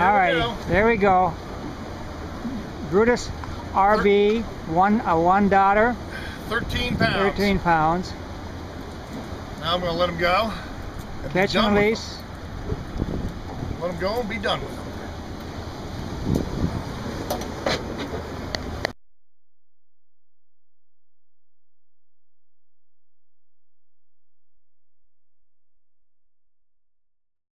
Alright, there we go. Brutus RB, $1. 13 pounds. 13 pounds. Now I'm going to let him go. Catch and release. Let him go and be done with him.